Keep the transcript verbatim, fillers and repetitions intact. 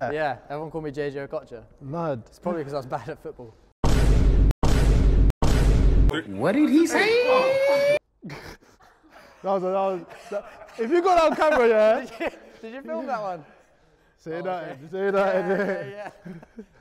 Yeah, everyone called me J J Okocha. Mad. It's probably because I was bad at football. What did he say? that was, that was that, if you got that on camera, yeah. did, you, did you film that one? Say oh, that, okay. say that. Yeah, yeah, yeah.